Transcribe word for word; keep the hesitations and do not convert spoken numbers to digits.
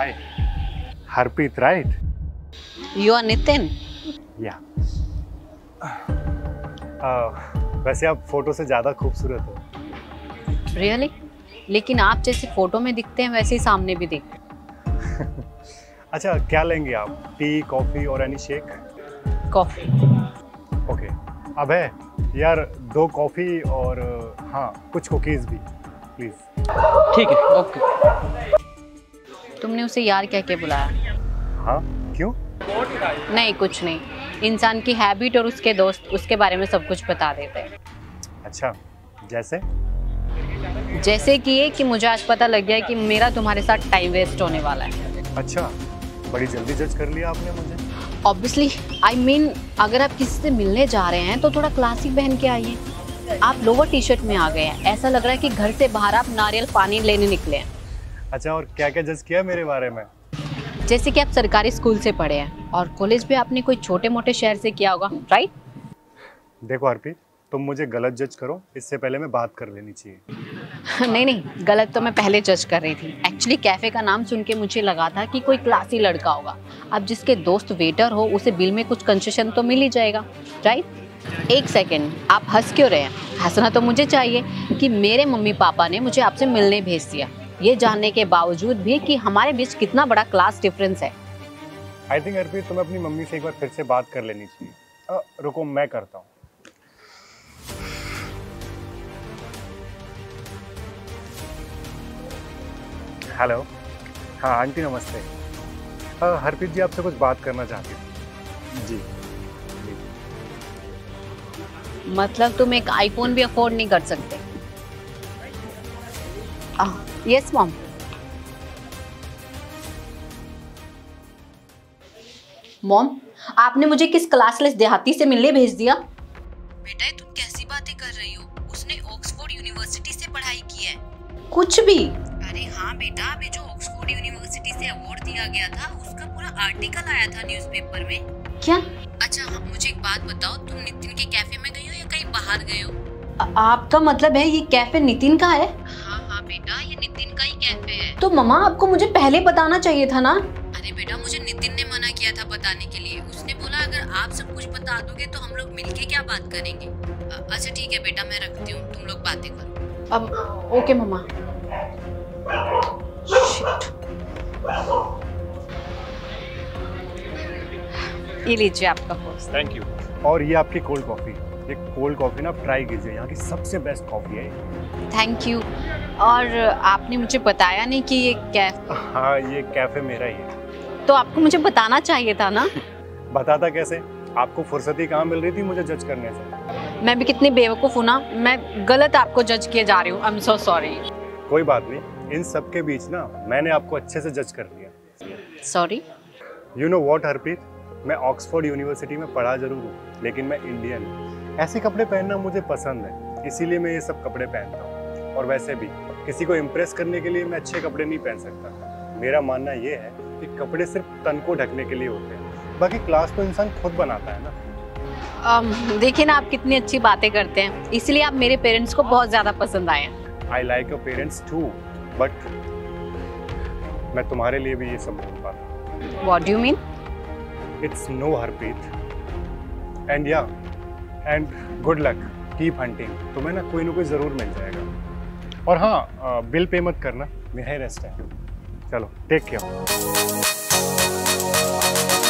Hi. Harpreet, right? You are Nitin? Yeah. Uh, वैसे आप photo से ज़्यादा खूबसूरत हो। Really? लेकिन आप जैसे फोटो में दिखते हैं वैसे ही सामने भी दिखते हैं। अच्छा, क्या लेंगे आप? टी, कॉफी और एनी शेक? कॉफी। ओके। अब है यार दो कॉफी और हाँ कुछ कुकीज भी, प्लीज। ठीक है, ओके। तुमने उसे यार क्या क्या बुलाया? हाँ, क्यों? नहीं कुछ नहीं, इंसान की हैबिट और उसके दोस्त उसके बारे में सब कुछ बता देते हैं। अच्छा, जैसे? जैसे कि ये कि मुझे आज पता लग गया कि मेरा तुम्हारे साथ टाइम वेस्ट होने वाला है। अच्छा, बड़ी जल्दी जज कर लिया आपने मुझे। ऑब्वियसली, आई मीन अगर आप किसी से मिलने जा रहे हैं तो थोड़ा क्लासिक पहन के आइए। आप लोवर टी शर्ट में आ गए हैं, ऐसा लग रहा है कि घर से बाहर आप नारियल पानी लेने निकले हैं। अच्छा, और क्या क्या जज किया मेरे बारे में? जैसे कि आप सरकारी स्कूल से पढ़े हैं और कॉलेज भी आपने कोई छोटे मोटे शहर से किया होगा, राइट? देखो अर्पित, तुम मुझे गलत जज करो इससे पहले मैं बात कर लेनी चाहिए। नहीं नहीं, गलत तो मैं पहले जज कर रही थी। एक्चुअली कैफ़े का नाम सुन के मुझे लगा था कि कोई क्लासी लड़का होगा। अब जिसके दोस्त वेटर हो उसे बिल में कुछ कंसेशन तो मिल ही जाएगा, राइट? एक सेकेंड, आप हंस क्यों रहे हैं? हंसना तो मुझे चाहिए कि मेरे मम्मी पापा ने मुझे आपसे मिलने भेज दिया, ये जानने के बावजूद भी कि हमारे बीच कितना बड़ा क्लास डिफरेंस है। आई थिंक अर्पित, तुम्हें अपनी मम्मी से एक बार फिर से बात कर लेनी चाहिए। आ, रुको मैं करता हूँ। हेलो, हाँ आंटी नमस्ते। आ, हरप्रीत जी आपसे कुछ बात करना चाहती हूँ। जी, जी। मतलब तुम एक आईफोन भी अफोर्ड नहीं कर सकते? आ, यस मॉम। मॉम, आपने मुझे किस क्लासलेस देहाती से मिलने भेज दिया? बेटा तुम कैसी बातें कर रही हो? उसने ऑक्सफोर्ड यूनिवर्सिटी से पढ़ाई की है। कुछ भी? अरे हाँ बेटा, अभी जो ऑक्सफोर्ड यूनिवर्सिटी से अवार्ड दिया गया था उसका पूरा आर्टिकल आया था न्यूज़पेपर में। क्या? अच्छा हाँ, मुझे एक बात बताओ, तुम नितिन के कैफे में गई हो या कहीं बाहर गए हो? आपका मतलब है ये कैफे नितिन का है? बेटा ये नितिन का ही कैफे है। तो मम्मा आपको मुझे पहले बताना चाहिए था ना। अरे बेटा, मुझे नितिन ने मना किया था बताने के लिए। उसने बोला अगर आप सब कुछ बता दोगे तो हम लोग मिलके क्या बात करेंगे। अच्छा ठीक है बेटा, मैं रखती हूँ, तुम लोग बातें करो। अब ओके मम्मा। ये लीजिए आपका पोस्ट। Thank you. और ये आपकी कोल्ड कॉफी। ये कोल्ड कॉफी ना आप ट्राई कीजिए, यहाँ की सबसे बेस्ट कॉफी है। Thank you. और आपने मुझे बताया नहीं कि ये कैफे? हाँ ये कैफे मेरा ही है। तो आपको मुझे बताना चाहिए था ना। बताता कैसे? आपको फुर्सत ही कहाँ मिल रही थी मुझे जज करने से? मैं भी कितनी बेवकूफ़ हूँ ना, मैं गलत आपको जज किए जा रही हूँ। I am so sorry. कोई बात नहीं, इन सब के बीच ना मैंने आपको अच्छे से जज कर लिया। Sorry? You know what Harpreet, मैं ऑक्सफोर्ड यूनिवर्सिटी में पढ़ा जरूर हूँ लेकिन मैं इंडियन हूँ। ऐसे कपड़े पहनना मुझे पसंद है, इसीलिए मैं ये सब कपड़े पहनता हूँ। और वैसे भी किसी को इम्प्रेस करने के लिए मैं अच्छे कपड़े नहीं पहन सकता। मेरा मानना ये है कि कपड़े सिर्फ तन को ढकने के लिए होते हैं, बाकी क्लास तो इंसान खुद बनाता है ना। देखिए ना आप कितनी अच्छी बातें करते हैं, इसीलिए आप मेरे पेरेंट्स को बहुत ज़्यादा पसंद आए हैं। I like your parents too, but मैं तुम्हारे लिए भी ये सब बोल पाता। What do you mean? It's no Harpreet, and yeah, and good luck, keep hunting. तुम्हें ना कोई ना कोई ज़रूर मिल जाएगा। और हाँ, बिल पे मत करना, मेरा ही रेस्ट है। चलो, टेक केयर।